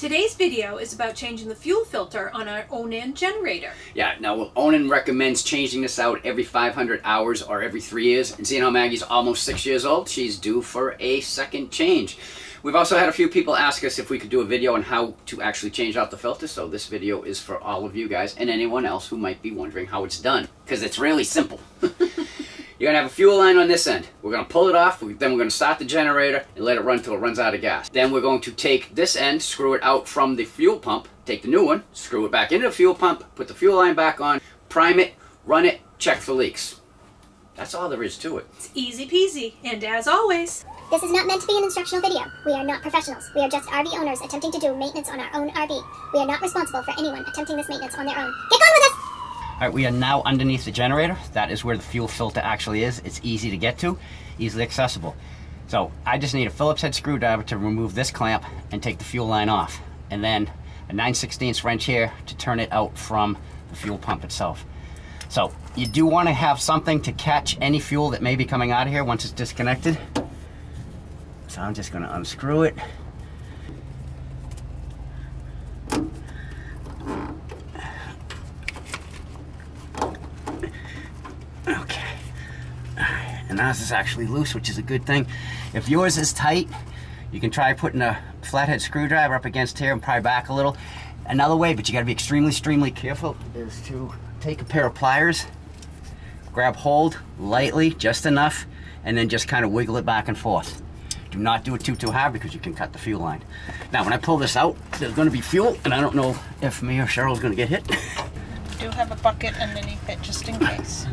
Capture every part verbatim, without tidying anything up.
Today's video is about changing the fuel filter on our Onan generator. Yeah, now well, Onan recommends changing this out every five hundred hours or every three years. And seeing how Maggie's almost six years old, she's due for a second change. We've also had a few people ask us if we could do a video on how to actually change out the filter, so this video is for all of you guys and anyone else who might be wondering how it's done, because it's really simple. You're going to have a fuel line on this end. We're going to pull it off, then we're going to start the generator and let it run until it runs out of gas. Then we're going to take this end, screw it out from the fuel pump, take the new one, screw it back into the fuel pump, put the fuel line back on, prime it, run it, check for leaks. That's all there is to it. It's easy peasy, and as always, this is not meant to be an instructional video. We are not professionals. We are just R V owners attempting to do maintenance on our own R V. We are not responsible for anyone attempting this maintenance on their own. Get going with us! All right, we are now underneath the generator. That is where the fuel filter actually is. It's easy to get to, easily accessible. So I just need a Phillips head screwdriver to remove this clamp and take the fuel line off. And then a nine sixteenths wrench here to turn it out from the fuel pump itself. So you do want to have something to catch any fuel that may be coming out of here once it's disconnected. So I'm just going to unscrew it. And ours is actually loose, which is a good thing. If yours is tight, you can try putting a flathead screwdriver up against here and pry back a little. Another way, but you gotta be extremely, extremely careful, is to take a pair of pliers, grab hold lightly, just enough, and then just kind of wiggle it back and forth. Do not do it too, too hard because you can cut the fuel line. Now, when I pull this out, there's gonna be fuel, and I don't know if me or Cheryl's gonna get hit. I do have a bucket underneath it, just in case.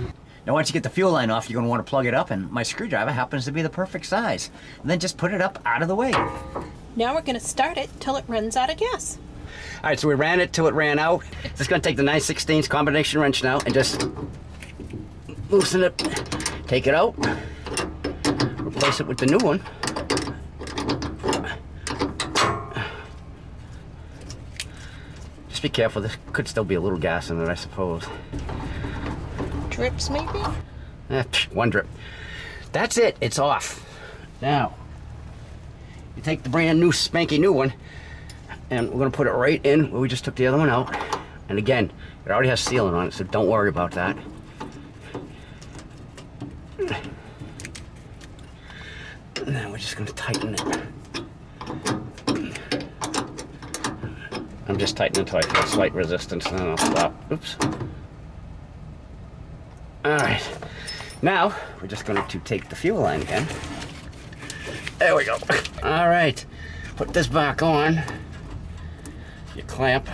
Now once you get the fuel line off, you're going to want to plug it up, and my screwdriver happens to be the perfect size. And then just put it up out of the way. Now we're going to start it till it runs out of gas. All right, so we ran it till it ran out. Just going to take the nine sixteenths combination wrench now and just loosen it, take it out, replace it with the new one. Just be careful, there could still be a little gas in it, I suppose. Drips maybe? Eh, one drip. That's it, it's off. Now, you take the brand new, spanky new one, and we're gonna put it right in where we just took the other one out. And again, it already has sealant on it, so don't worry about that. And then we're just gonna tighten it. I'm just tightening until I feel slight resistance, and then I'll stop. Oops. Alright, now we're just going to take the fuel line again. There we go. Alright, put this back on, your clamp.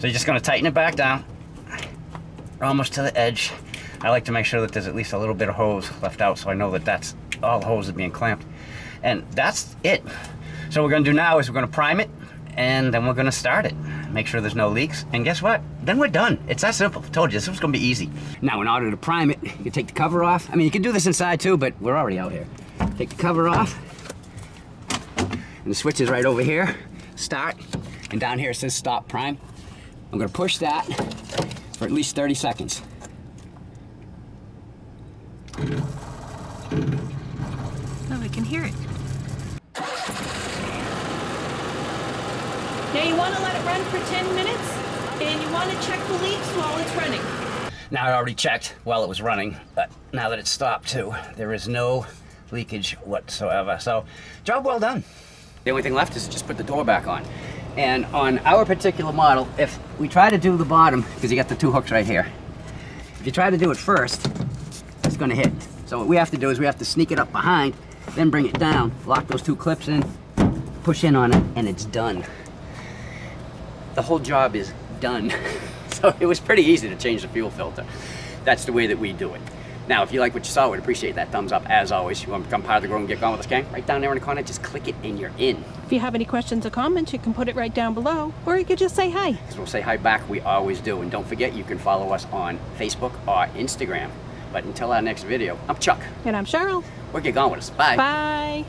So you're just going to tighten it back down, almost to the edge. I like to make sure that there's at least a little bit of hose left out so I know that that's all the hoses being clamped. And that's it. So what we're going to do now is we're going to prime it, and then we're going to start it. Make sure there's no leaks, and guess what? Then we're done. It's that simple. I told you, this was gonna be easy. Now, in order to prime it, you take the cover off. I mean, you can do this inside too, but we're already out here. Take the cover off, and the switch is right over here. Start, and down here it says stop prime. I'm gonna push that for at least thirty seconds. Oh, I can hear it. Now you want to let it run for ten minutes, and you want to check the leaks while it's running. Now I already checked while it was running, but now that it's stopped too, there is no leakage whatsoever. So, job well done. The only thing left is to just put the door back on. And on our particular model, if we try to do the bottom, because you got the two hooks right here, if you try to do it first, it's going to hit. So what we have to do is we have to sneak it up behind, then bring it down, lock those two clips in, push in on it, and it's done. The whole job is done. So it was pretty easy to change the fuel filter. That's the way that we do it. Now, if you like what you saw, we'd appreciate that thumbs up as always. You want to become part of the group and get gone with us, gang? Right down there in the corner, just click it and you're in. If you have any questions or comments, you can put it right down below, or you could just say hi. Because we'll say hi back, we always do. And don't forget, you can follow us on Facebook or Instagram. But until our next video, I'm Chuck. And I'm Cheryl. We're Get Gone with Us. Bye. Bye.